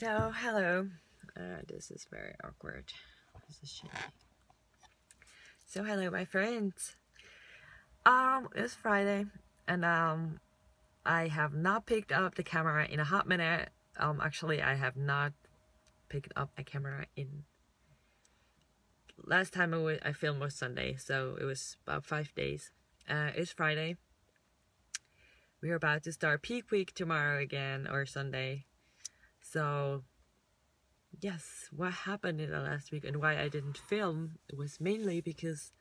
So, hello. This is very awkward. This is shitty. So, hello, my friends. It's Friday, and I have not picked up the camera in a hot minute. Actually, I have not picked up a camera in... Last time I filmed was Sunday, so it was about 5 days. It's Friday. We're about to start peak week tomorrow again, or Sunday. So, yes, what happened in the last week and why I didn't film was mainly because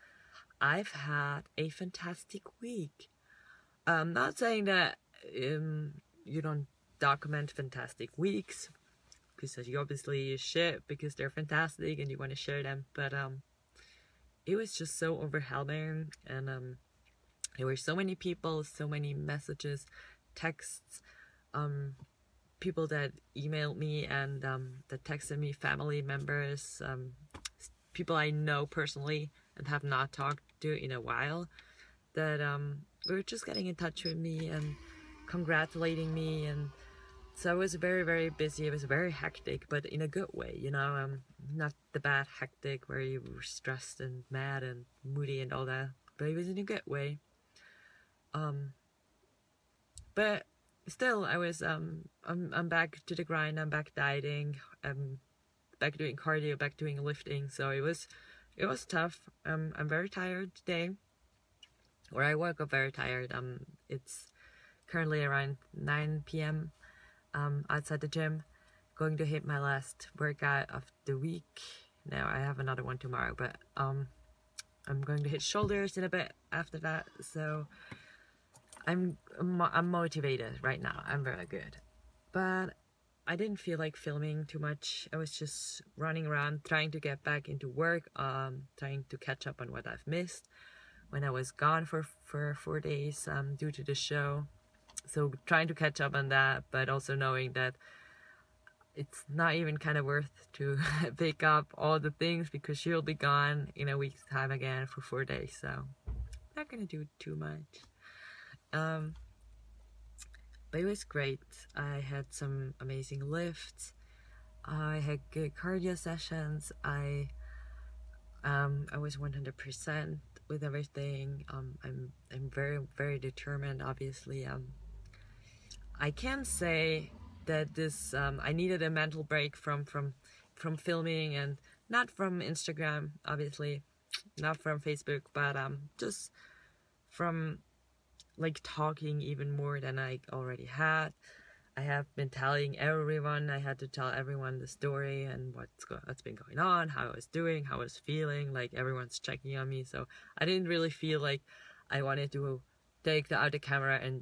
I've had a fantastic week. I'm not saying that you don't document fantastic weeks, because you obviously should, because they're fantastic and you want to share them, but it was just so overwhelming, and there were so many people, so many messages, texts, people that emailed me and that texted me, family members, people I know personally and have not talked to in a while, that were just getting in touch with me and congratulating me. And so I was very, very busy. It was very hectic, but in a good way, you know, not the bad hectic where you were stressed and mad and moody and all that, but it was in a good way. But still, I was I'm back to the grind. I'm back dieting. I'm back doing cardio, back doing lifting. So it was tough. I'm very tired today, or I woke up very tired. It's currently around 9 p.m. Outside the gym, going to hit my last workout of the week. Now I have another one tomorrow, but I'm going to hit shoulders in a bit after that. So. I'm motivated right now. I'm very good. But I didn't feel like filming too much. I was just running around trying to get back into work, trying to catch up on what I've missed when I was gone for 4 days due to the show. So trying to catch up on that, but also knowing that it's not even kind of worth to pick up all the things because she'll be gone in a week's time again for 4 days. So not gonna do too much. But it was great. I had some amazing lifts. I had good cardio sessions. I was 100% with everything. I'm very, very determined, obviously. I can say that this I needed a mental break from filming, and not from Instagram, obviously, not from Facebook, but just from like talking even more than I already had. I have been telling everyone, I had to tell everyone the story and what's been going on, how I was doing, how I was feeling, like everyone's checking on me. So I didn't really feel like I wanted to take out the camera and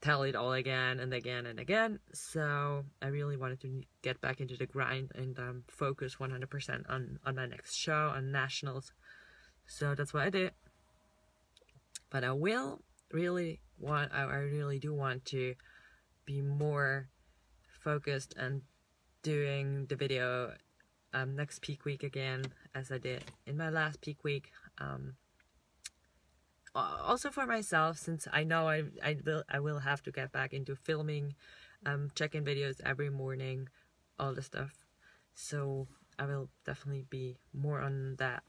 tell it all again and again and again. So I really wanted to get back into the grind and focus 100% on my next show, on nationals. So that's what I did. But I will really want, I really do want to be more focused and doing the video next peak week again, as I did in my last peak week. Also for myself, since I know I will have to get back into filming, check-in videos every morning, all the stuff. So I will definitely be more on that,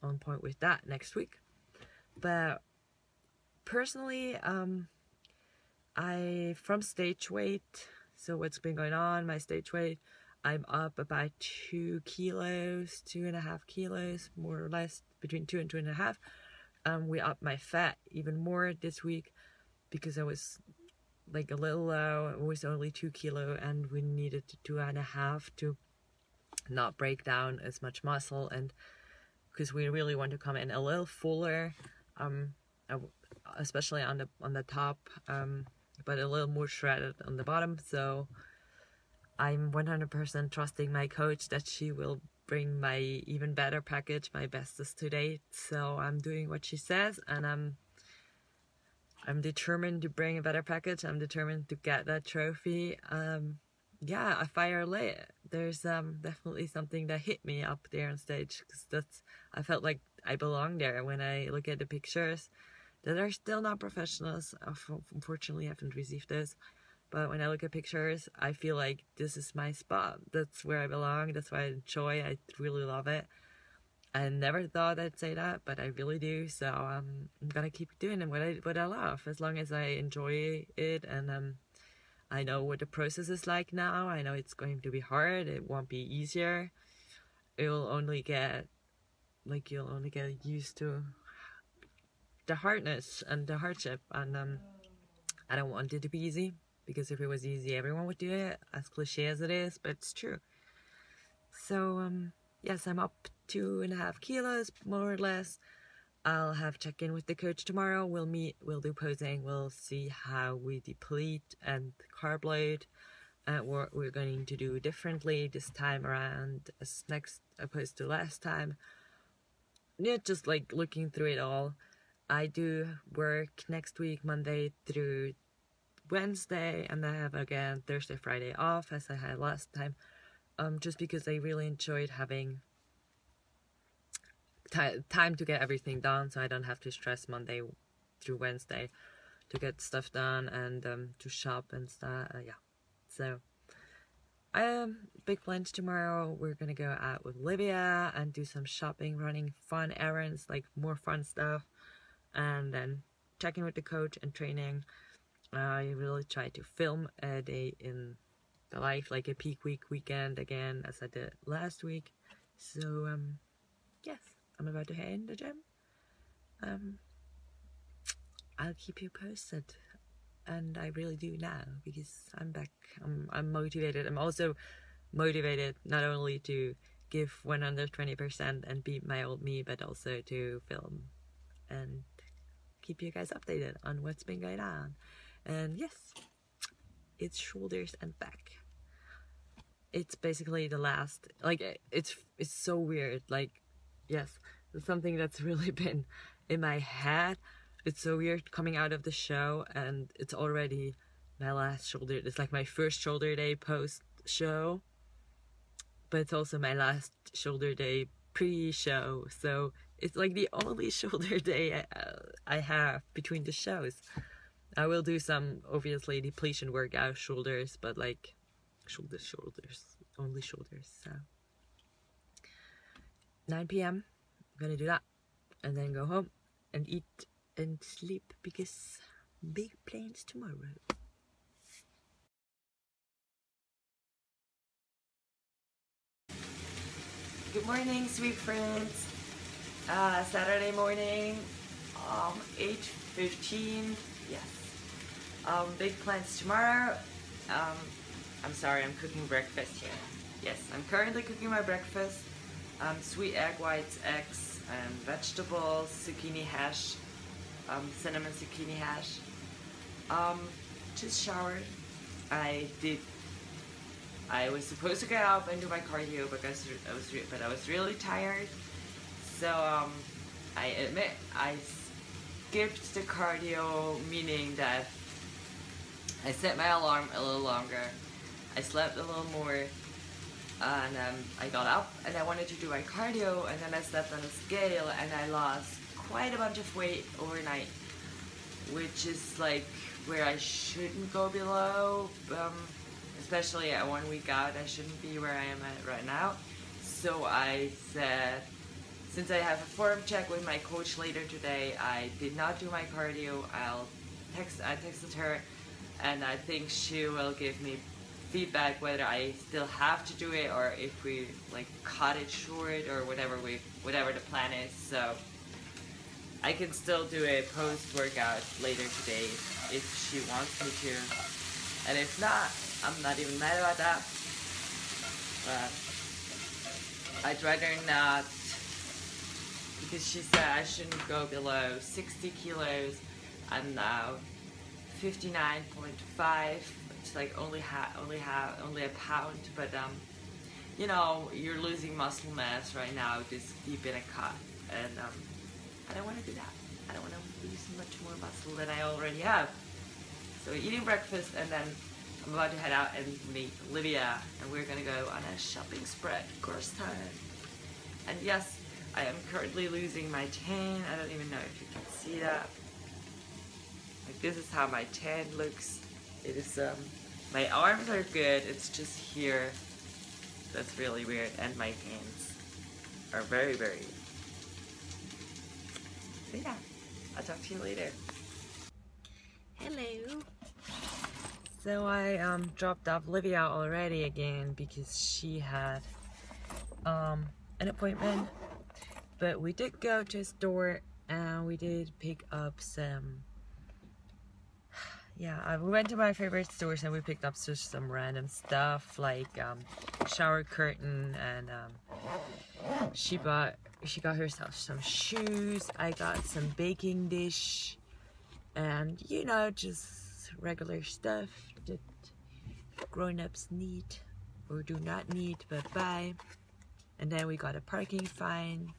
on point with that next week. But personally, from stage weight, so what's been going on, my stage weight, I'm up about 2 kilos, 2.5 kilos, more or less, between 2 and 2.5. We upped my fat even more this week because I was like a little low. It was only 2 kilo, and we needed 2.5 to not break down as much muscle, and because we really want to come in a little fuller, especially on the top, but a little more shredded on the bottom. So I'm 100% trusting my coach that she will bring my even better package, my bestest to date. So I'm doing what she says, and I'm determined to bring a better package. I'm determined to get that trophy. Yeah, I fire lit. There's definitely something that hit me up there on stage, because I felt like I belong there. When I look at the pictures that are still not professionals, unfortunately I haven't received this, But when I look at pictures, I feel like this is my spot. That's where I belong. That's what I enjoy. I really love it. I never thought I'd say that, but I really do. So I'm gonna keep doing what I love, as long as I enjoy it. And I know what the process is like now. I know it's going to be hard. It won't be easier. It will only get, like, you'll only get used to the hardness and the hardship. And I don't want it to be easy. Because if it was easy, everyone would do it, as cliche as it is, but it's true. So, yes, I'm up 2.5 kilos, more or less. I'll have check-in with the coach tomorrow. We'll meet, we'll do posing, we'll see how we deplete and carb load, and what we're going to do differently this time around, as next opposed to last time. Yeah, just like looking through it all. I do work next week, Monday through Wednesday, and I have again Thursday, Friday off, as I had last time, just because I really enjoyed having time to get everything done, so I don't have to stress Monday through Wednesday to get stuff done and to shop and stuff. Yeah, so big plans tomorrow. We're gonna go out with Livia and do some shopping, running fun errands, like more fun stuff, and then checking with the coach and training. I really try to film a day in the life, like a peak week weekend again, as I did last week. So, yes, I'm about to head in the gym. I'll keep you posted, and I really do now, because I'm back. I'm motivated. I'm also motivated not only to give 120% and beat my old me, but also to film and keep you guys updated on what's been going on. And yes, it's shoulders and back. It's basically the last, like, it's so weird. Like, yes, it's something that's really been in my head. It's so weird coming out of the show, and it's already my last shoulder. It's like my first shoulder day post show, but it's also my last shoulder day pre-show. So it's like the only shoulder day I have between the shows. I will do some, obviously, depletion workout, shoulders, but like, shoulders, only shoulders, so. 9 PM, I'm gonna do that, and then go home, and eat, and sleep, because big plans tomorrow. Good morning, sweet friends. Saturday morning, 8:15, yes. Big plans tomorrow. I'm sorry, I'm cooking breakfast here. Yes, I'm currently cooking my breakfast. Sweet egg whites, eggs, and vegetables, zucchini hash, cinnamon zucchini hash. Just showered. I was supposed to go out and do my cardio, because I was really tired. So I admit I skipped the cardio, meaning that I set my alarm a little longer, I slept a little more, and I got up and I wanted to do my cardio, and then I stepped on a scale and I lost quite a bunch of weight overnight, which is like where I shouldn't go below, especially at 1 week out. I shouldn't be where I am at right now. So I said, since I have a form check with my coach later today, I did not do my cardio. I texted her, and I think she will give me feedback whether I still have to do it, or if we like cut it short, or whatever the plan is. So I can still do a post workout later today if she wants me to, and if not, I'm not even mad about that. I'd rather not. Because she said I shouldn't go below 60 kilos. I'm now 59.5, it's like only a pound. But you know, you're losing muscle mass right now, this deep in a cut, and I don't want to do that. I don't want to lose much more muscle than I already have. So eating breakfast, and then I'm about to head out and meet Livia, and we're gonna go on a shopping spread, course time. And yes, I am currently losing my tan. I don't even know if you can see that. Like, this is how my tan looks. It is My arms are good, it's just here that's really weird, and my hands are very, very weird. So yeah, I'll talk to you later. Hello. So I dropped off Livia already again because she had an appointment. But we did go to a store and we did pick up some... Yeah, we went to my favorite stores and we picked up just some random stuff like shower curtain, and she got herself some shoes. I got some baking dish and, you know, just regular stuff that grown-ups need or do not need but buy. And then we got a parking fine,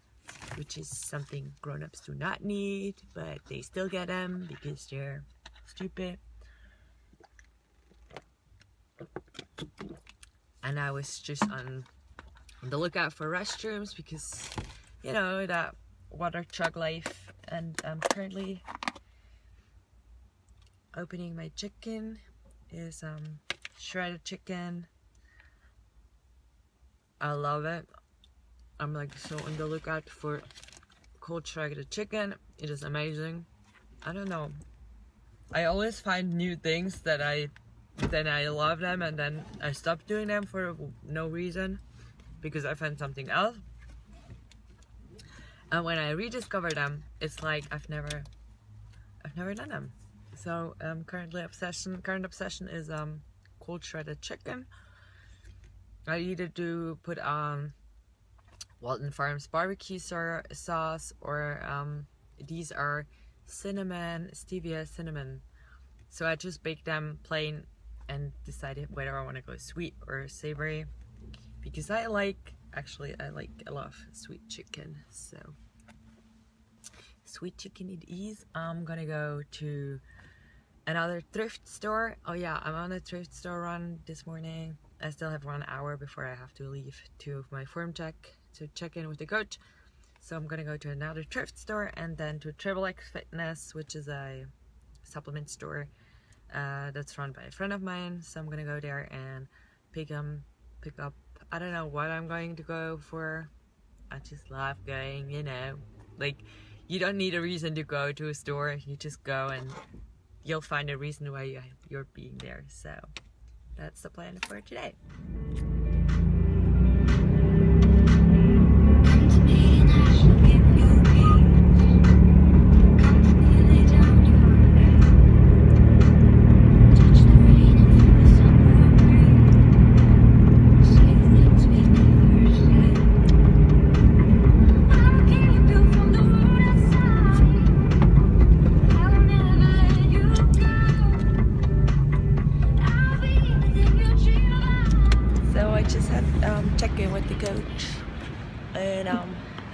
which is something grown-ups do not need but they still get them because they're stupid. And I was just on the lookout for restrooms because, you know, that water truck life. And I'm currently opening my chicken. Is shredded chicken. I love it. I'm like so on the lookout for cold shredded chicken. It is amazing. I don't know, I always find new things that I love them, and then I stop doing them for no reason because I found something else. And when I rediscover them, it's like I've never done them. So current obsession is cold shredded chicken. I either do put Walton Farms barbecue sauce or these are cinnamon, stevia cinnamon. So I just bake them plain and decided whether I want to go sweet or savory, because I like a lot of sweet chicken. So sweet chicken it is. I'm gonna go to another thrift store. Oh yeah, I'm on a thrift store run this morning. I still have 1 hour before I have to leave to my form check to check in with the coach. So I'm gonna go to another thrift store and then to Triple X Fitness, which is a supplement store that's run by a friend of mine. So I'm gonna go there and pick up. I don't know what I'm going to go for. I just love going, you know, like you don't need a reason to go to a store. You just go and you'll find a reason why you're being there. So that's the plan for today.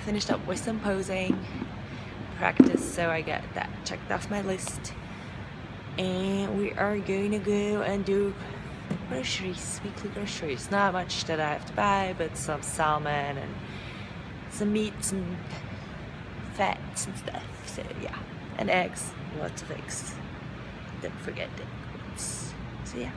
Finished up with some posing practice, so I got that checked off my list, and we are going to go and do groceries, weekly groceries. Not much that I have to buy, but some salmon and some meats and fats and stuff. So yeah, and eggs, lots of eggs. Don't forget the eggs. So yeah.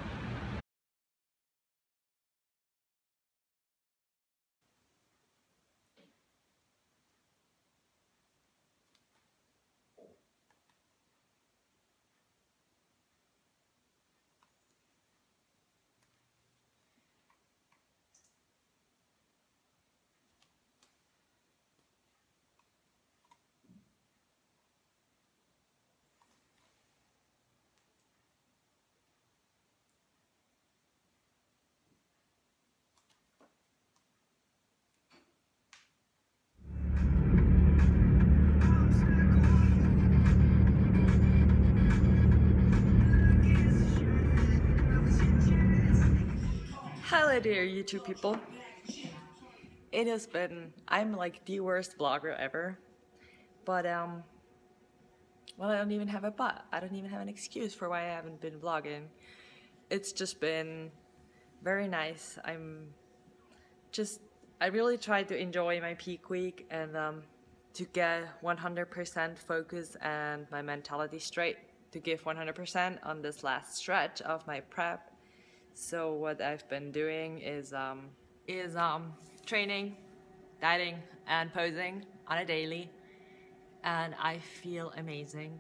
Hello there, YouTube people. It has been, I'm like the worst vlogger ever, but well, I don't even have a butt. I don't even have an excuse for why I haven't been vlogging. It's just been very nice. I really tried to enjoy my peak week and to get 100% focus and my mentality straight, to give 100% on this last stretch of my prep. So what I've been doing is training, dieting, and posing on a daily, and I feel amazing.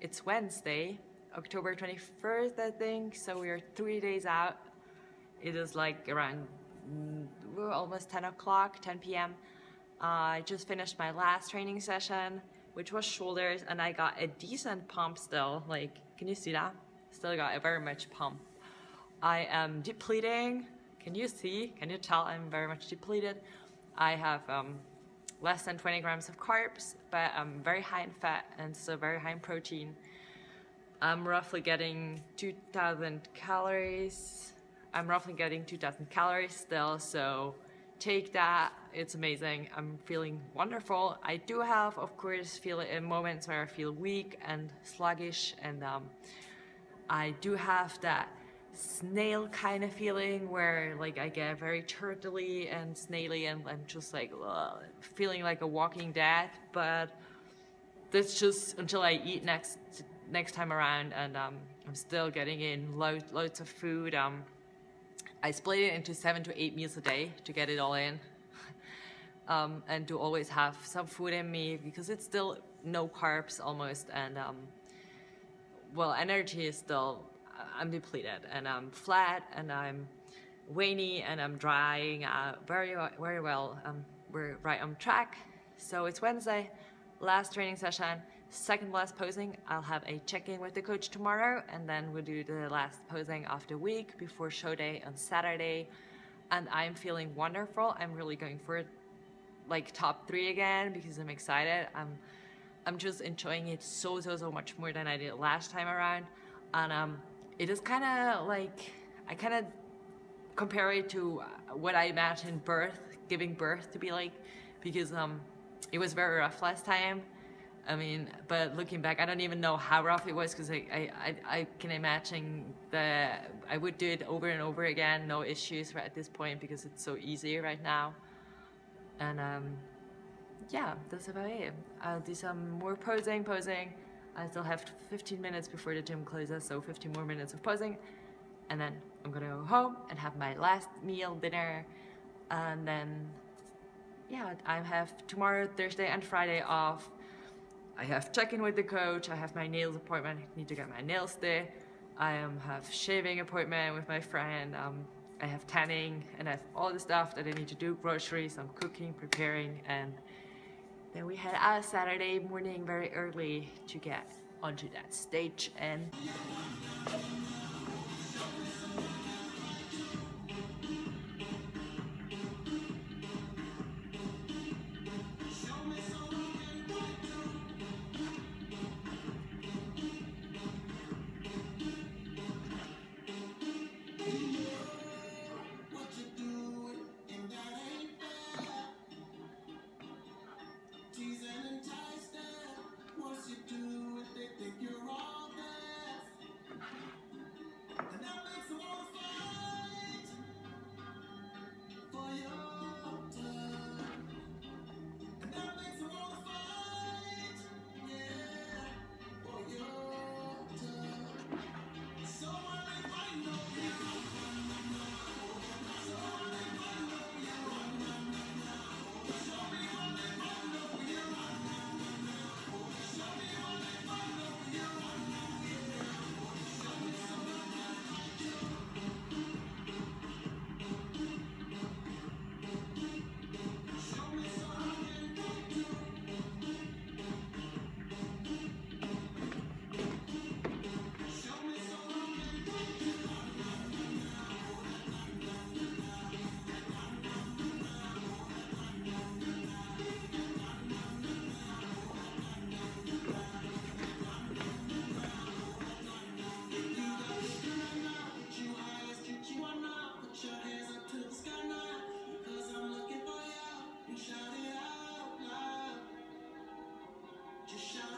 It's Wednesday, October 21st, I think, so we are 3 days out. It is like around almost 10 o'clock, 10 p.m. I just finished my last training session, which was shoulders, and I got a decent pump still. Like, can you see that? Still got a very much pump. I am depleting. Can you see? Can you tell I'm very much depleted? I have less than 20 grams of carbs, but I'm very high in fat and so very high in protein. I'm roughly getting 2,000 calories. Still, so take that. It's amazing. I'm feeling wonderful. I do have, of course, feel it in moments where I feel weak and sluggish, and I do have that snail kind of feeling where, like, I get very turtly and snaily, and I'm just like feeling like a walking dead. But that's just until I eat next time around, and I'm still getting in loads of food. I split it into 7 to 8 meals a day to get it all in, and to always have some food in me because it's still no carbs almost, and well, energy is still, I'm depleted and I'm flat and I'm veiny and I'm drying out very, very well. We're right on track. So it's Wednesday, last training session, second last posing. I'll have a check-in with the coach tomorrow, and then we'll do the last posing of the week before show day on Saturday. And I'm feeling wonderful. I'm really going for like top 3 again because I'm excited. I'm just enjoying it so much more than I did last time around. And it is kind of like, I kind of compare it to what I imagined giving birth to be like, because it was very rough last time. I mean, but looking back, I don't even know how rough it was, because I can imagine that I would do it over and over again, no issues right at this point, because it's so easy right now. And yeah, that's about it. I'll do some more posing. I still have 15 minutes before the gym closes, so 15 more minutes of posing, and then I'm gonna go home and have my last meal, dinner, and then yeah, I have tomorrow, Thursday and Friday off. I have check-in with the coach, I have my nails appointment, I need to get my nails there. I have shaving appointment with my friend, I have tanning, and I have all the stuff that I need to do, groceries, I'm cooking, preparing, and then we head out Saturday morning very early to get onto that stage. And shout